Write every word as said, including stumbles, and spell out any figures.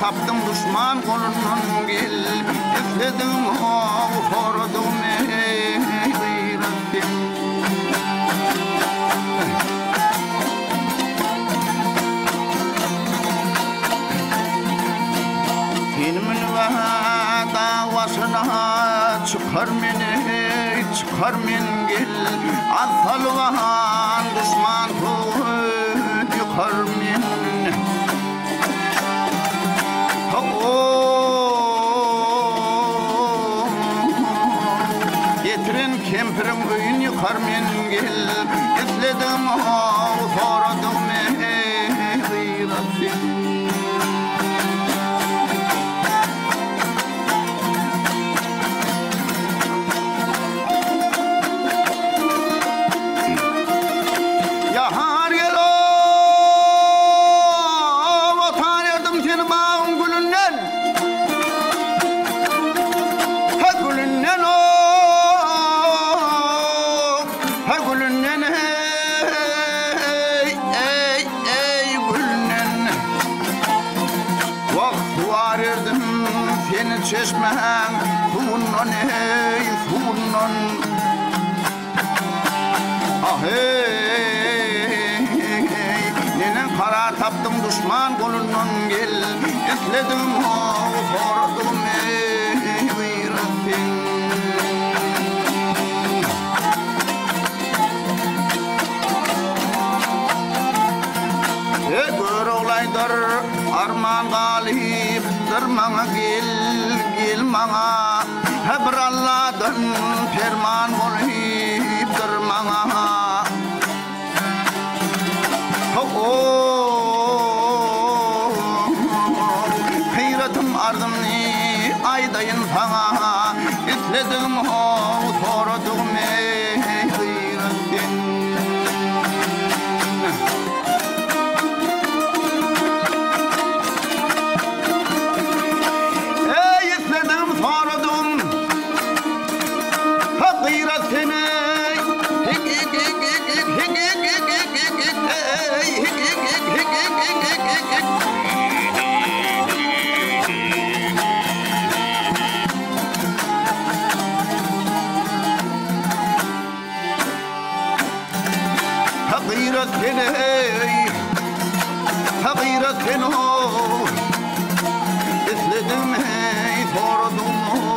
taptım düşman kolundan gelip üfledim o sordum ey Rabbim. Çıkar beni, çıkar beni gel Attalvan düşman tuğut yıkar beni Getirin kempirin köyün yıkar beni gel Üfledim o soradım ey Rabbim Çeşmen, tuğundan ey, tuğundan Ah ey, nenen karar taptım düşman kolundan gel Etledim o, sordum ey, Rabbim Ey gör olaydır, arman galiptir bana gel Mana Hep Allah'dan ferman olipdir mana Hayretim ardımni aydayın sana Etledim o sordum ey Rabbim Etledim hey, sordum